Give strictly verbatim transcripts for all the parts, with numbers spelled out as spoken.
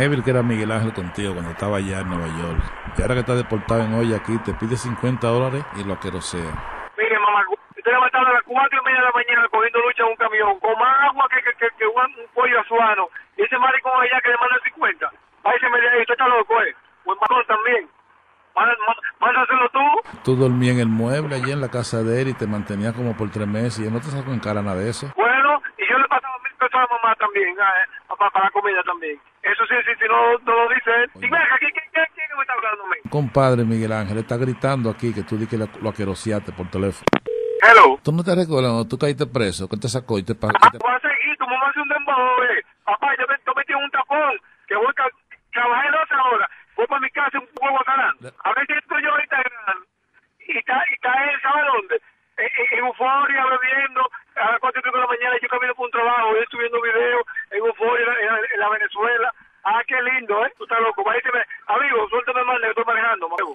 heavy que era Miguel Ángel contigo cuando estaba allá en Nueva York. Y ahora que está deportado en hoy aquí, te pide cincuenta dólares y lo que no sea. Mire, mamá, usted le mataron a las cuatro y media de la mañana cogiendo lucha en un camión, con más agua que, que, que, que un pollo azuano. Y ese maricón allá que le manda cincuenta. Ahí se me dice, usted está loco, eh. Buen maricón también. Mándaselo tú. Tú dormías en el mueble allí en la casa de él y te mantenías como por tres meses y él no te sacó en cara nada de eso. Bueno, y yo le pasaba mil pesos a la mamá también, a, a, para la comida también. Eso sí, sí, sí, no, no lo dice él. Oye. Y mira, ¿qué, qué, qué, qué me está hablando? Compadre Miguel Ángel, está gritando aquí que tú di que lo, lo aqueroseaste por teléfono. Hello. ¿Tú no te recuerdas cuando tú caíste preso? ¿Qué te sacó y te pagó? Ah, voy a seguir, tu mamá hace un dembow, eh. Papá, yo me, yo me metí en un tapón, que voy a trabajar doce horas. Voy para mi casa un huevo ganando. A ver si estoy yo ahorita ganando. Y está, y está él, ¿sabe dónde? En, en, en euforia, bebiendo. A las cuatro y pico de la mañana yo camino por un trabajo, él subiendo videos en euforia en, en, en la Venezuela. Ah, qué lindo, ¿eh? Tú estás loco. Váyteme. Amigo, suéltame mal, le estoy manejando, amigo.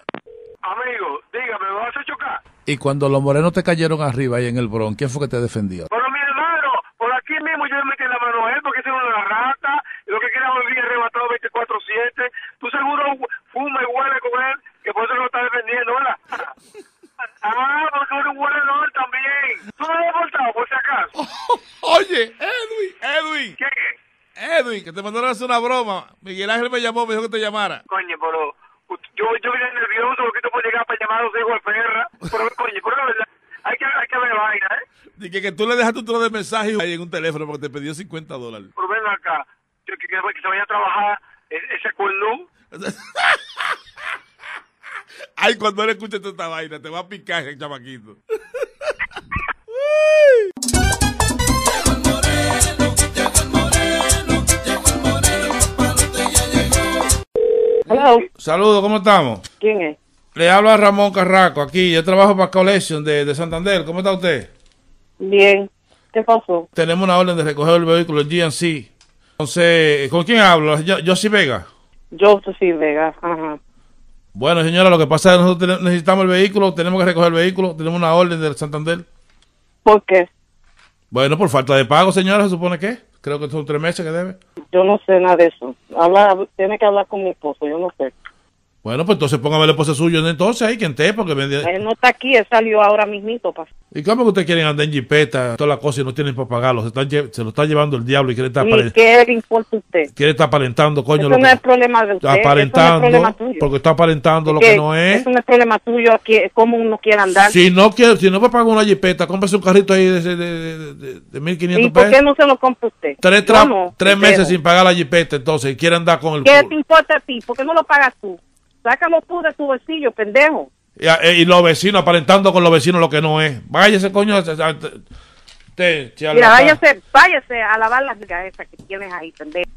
Amigo, dígame, ¿me vas a chocar? Y cuando los morenos te cayeron arriba ahí en el Bronx, ¿quién fue que te defendió? Bueno, mi hermano, por aquí mismo yo le metí la mano a él porque ese era una rata. Lo que quería volver arrebatado veinticuatro siete. Tú seguro fuma y huele con él, que por eso lo está defendiendo, ¿verdad? Ah, porque eres un hueledor también. ¿Tú no lo has portado, por si acaso? Oye, Edwin, Edwin. ¿Qué? Edwin, que te mandaron a hacer una broma. Miguel Ángel me llamó, me dijo que te llamara. Coño, pero yo, yo vine nervioso porque tú puedes llegar para llamar a los hijos de perra. Pero coño, pero la verdad, hay que, hay que ver vaina, ¿eh? Y que, que tú le dejaste un trozo de mensaje ahí en un teléfono porque te pidió cincuenta dólares. Pero ven acá, que, que, que se vaya a trabajar ese cuerno. Ay, cuando él escuche toda esta vaina, te va a picar ese chamaquito. Hello. Saludos, ¿cómo estamos? ¿Quién es? Le hablo a Ramón Carraco, aquí, yo trabajo para Collection de, de Santander, ¿cómo está usted? Bien, ¿qué pasó? Tenemos una orden de recoger el vehículo, el G M C. Entonces, ¿con quién hablo? ¿Josie Vega? Josie Vega, ajá. Bueno, señora, lo que pasa es que nosotros necesitamos el vehículo, tenemos que recoger el vehículo, tenemos una orden de Santander. ¿Por qué? Bueno, por falta de pago, señora, se supone que creo que son tres meses que debe. Yo no sé nada de eso. Habla, tiene que hablar con mi esposo, yo no sé. Bueno, pues entonces póngame el esposo suyo entonces ahí, quien te, porque... Me... Él no está aquí, él salió ahora mismito, papá. ¿Y cómo que ustedes quieren andar en jipeta, todas las cosas y no tienen para pagarlo? Se, están, se lo está llevando el diablo y quiere estar aparentando. ¿Qué le importa a usted? Quiere estar aparentando, coño. Eso lo no que... es problema de usted, aparentando, no es problema tuyo. Porque está aparentando porque lo que no es. Eso no es problema tuyo, cómo uno quiere andar. Si no quiere, si no puede pagar una jipeta, cómprese un carrito ahí de, de, de, de, de mil quinientos pesos. ¿Y por qué no se lo compra usted? Tres, tra... no, tres meses sin pagar la jipeta, entonces, y quiere andar con el... ¿Qué culo te importa a ti? ¿Por qué no lo pagas tú? Sácalo tú de tu bolsillo, pendejo. Y, y los vecinos, aparentando con los vecinos lo que no es. Váyase, coño. Te, te, te Mira, váyase, váyase a lavar las cabezas que tienes ahí, pendejo.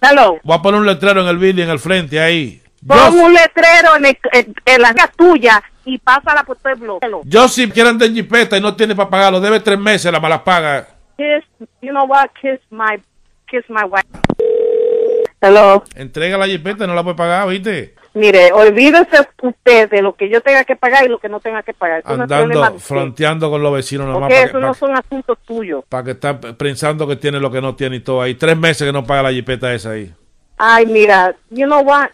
Hello. Voy a poner un letrero en el building, en el frente, ahí. Pon un letrero en, el, en, en las tuyas y pásala por todo el bloque. Yo si quieren de jipeta y no tiene para pagarlo, debe tres meses, la mala paga. Kiss, you know what, kiss my, kiss my wife. Hello. Entrega la jipeta, no la puede pagar, ¿viste? Mire, olvídese usted de lo que yo tenga que pagar y lo que no tenga que pagar. Eso andando, no fronteando con los vecinos nomás. Porque eso no son asuntos tuyos. Para que está pensando que tiene lo que no tiene y todo ahí. Tres meses que no paga la jipeta esa ahí. Ay, mira, you know what?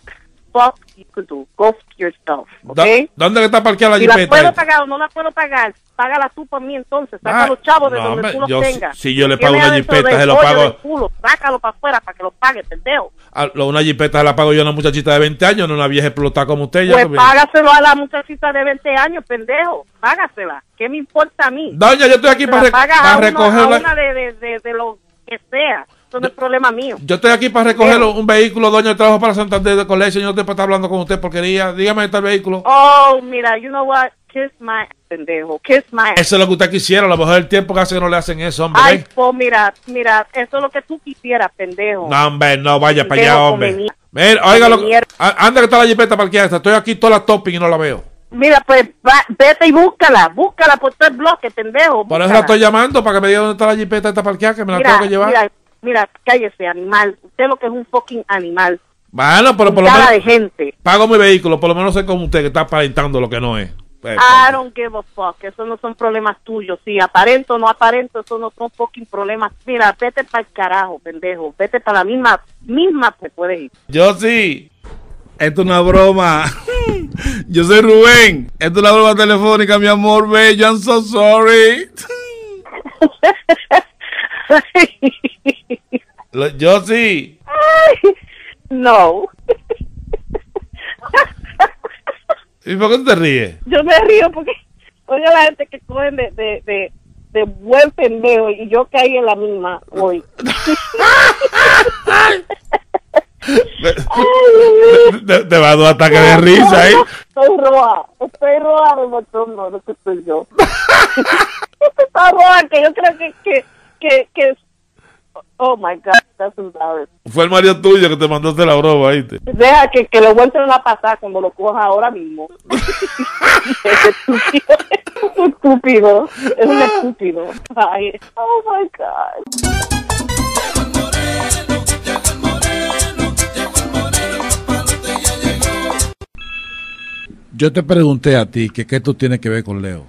Fuck you could do. Go yourself, ¿ok? ¿Dónde está parqueada la jipeta? Si la puedo pagar o no la puedo pagar, págala tú por mí entonces. Saca ah, los chavos de no, donde tú los yo, tengas. Si, si yo le pago una jipeta, se lo pago. Sácalo para afuera para que lo pague, pendejo. A, lo, una jipeta se la pago yo a una muchachita de veinte años, no una vieja explotada como usted. Ya pues no, págaselo a la muchachita de veinte años, pendejo. Págasela. ¿Qué me importa a mí? Doña, yo estoy aquí para, rec para uno, recogerla. Una de, de, de, de lo que sea. Eso no es problema mío. Yo estoy aquí para recoger pero, un vehículo, doña, trabajo para Santander de Colegio. Yo no estoy para estar hablando con usted, porquería. Dígame, ¿está el vehículo? Oh, mira, you know what? Kiss my pendejo. Kiss my. Eso es lo que usted quisiera. A lo mejor el tiempo que hace que no le hacen eso, hombre. Ay, ¿eh? Pues mira, mira, eso es lo que tú quisieras, pendejo. No, hombre, no vaya pendejo para allá, hombre. Mira, óigalo. Anda que está la jipeta parqueada. Estoy aquí todas las topping y no la veo. Mira, pues va, vete y búscala, búscala por tres bloques, pendejo. Por eso la estoy llamando, para que me diga dónde está la jipeta esta parqueada, que me la mira, tengo que llevar. Mira, Mira, cállese, animal. Usted lo que es un fucking animal. Bueno, pero por lo menos... de gente. Pago mi vehículo, por lo menos sé como usted que está aparentando lo que no es. I don't give a fuck. Esos no son problemas tuyos. Si aparento o no aparento, esos no son fucking problemas. Mira, vete para el carajo, pendejo. Vete para la misma, misma te puedes ir. Yo sí. Esto es una broma. Yo soy Rubén. Esto es una broma telefónica, mi amor bello. I'm so sorry. Yo sí. No. ¿Y por qué te ríes? Yo me río porque, oye, la gente que cogen de, de, de, de buen pendejo, y yo caí en la misma hoy. Te, te va a dar un ataque de risa ahí. ¿Eh? Estoy roja, estoy roja de montón, no, no que estoy yo. Estoy roja, que yo creo que, que, que, que, oh my God, that's embarrassing. Fue el marido tuyo que te mandaste la broma, ¿viste? Deja que, que lo vuelvan a pasar cuando lo cojas ahora mismo. Es estúpido, es un estúpido, es un estúpido. Ay, oh my God. Yo te pregunté a ti que qué tú tienes que ver con Leo.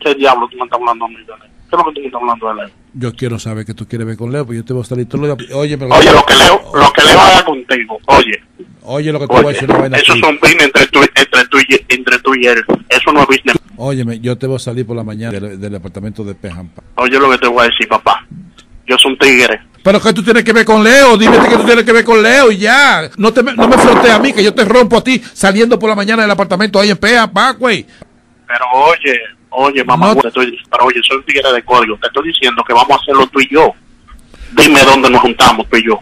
¿Qué diablo tú me estás hablando a mí, Leo? ¿Qué es lo que tú me estás hablando de Leo? Yo quiero saber qué tú quieres ver con Leo, pues yo te voy a salir todo lo de... Oye, pero... Oye, lo que Leo, lo que Leo haga contigo, oye. Oye, lo que te voy a decir, no vaina aquí. Eso es un business entre tú, entre tú, entre tú y él. Eso no es business. Óyeme, yo te voy a salir por la mañana del, del apartamento de Pejampa. Oye, lo que te voy a decir, papá. Yo soy un tigre. ¿Pero qué tú tienes que ver con Leo? Dime que tú tienes que ver con Leo y ya. No, te, no me frontees a mí, que yo te rompo a ti saliendo por la mañana del apartamento ahí en Pea, pa, güey. Pero oye, oye, mamá, no. Te estoy, pero oye, soy un tigre de código. Te estoy diciendo que vamos a hacerlo tú y yo. Dime dónde nos juntamos tú y yo.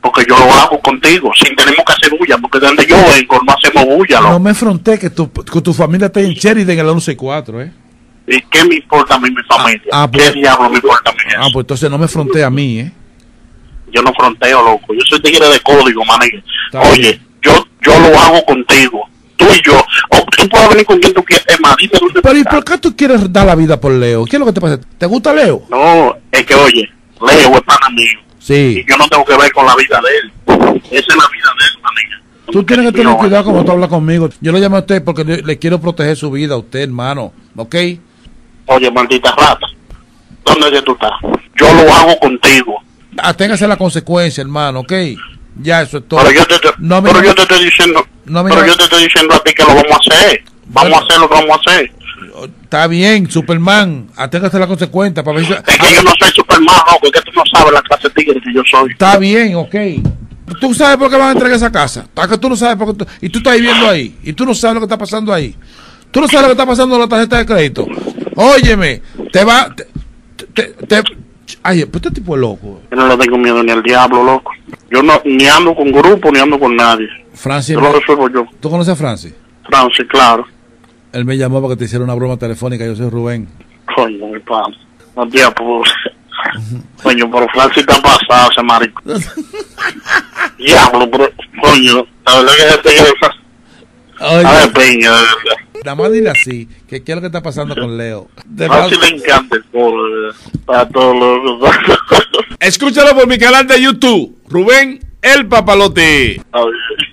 Porque yo lo hago contigo, sin tenemos que hacer bulla, porque de donde yo vengo no hacemos bulla. No, no me frontees que tu, que tu familia esté en Sheridan en el once cuatro, ¿eh? ¿Y qué me importa a mí mi familia? Ah, ah, pues, ¿qué diablo me importa a mí eso? Ah, pues entonces no me frontees a mí, ¿eh? Yo no fronteo, loco. Yo soy tigre de código, mané. Oye, yo, yo lo hago contigo. Tú y yo. O tú puedes venir con quien tú quieras. Es más, dime dónde. Pero ¿y por qué tú quieres dar la vida por Leo? ¿Qué es lo que te pasa? ¿Te gusta Leo? No, es que oye, Leo es pana mío. Sí. Y yo no tengo que ver con la vida de él. Esa es la vida de él, mané. Tú tienes que tener no, cuidado como tú hablas conmigo. Yo lo llamo a usted porque le, le quiero proteger su vida a usted, hermano. ¿Ok? Oye, maldita rata. ¿Dónde es que tú estás? Yo lo hago contigo. Aténgase la consecuencia, hermano, ¿ok? Ya, eso es todo. Pero yo te, te, no pero yo te estoy diciendo, no pero yo te estoy diciendo a ti que lo vamos a hacer. Vamos bueno, a hacer lo que vamos a hacer. Está bien, Superman. Aténgase la consecuencia. Para ver si... Es que yo no soy Superman, no, porque tú no sabes la clase de tigre que yo soy. Está bien, ok. Tú sabes por qué van a entregar esa casa. Que tú no sabes por qué tú... Y tú estás viviendo ahí. Y tú no sabes lo que está pasando ahí. Tú no sabes lo que está pasando en la tarjeta de crédito. Óyeme, te va... Te, te, te, ay, pues este tipo es loco. Yo no le tengo miedo ni al diablo, loco. Yo no, ni ando con grupo, ni ando con nadie. Francis, yo lo resuelvo yo. ¿Tú conoces a Francis? Francis, claro. Él me llamó para que te hiciera una broma telefónica. Yo soy Rubén. Coño, mi papá. No te apures. Coño, pero Francis te ha pasado ese marico. Diablo, pero, coño, la verdad que es este... Oye, a ver, peña, de verdad. Nada más dile así, que qué es lo que está pasando con Leo. De verdad, si le encanta el pueblo, para todos los... Escúchalo por mi canal de YouTube, Rubén El Papalote. A ver.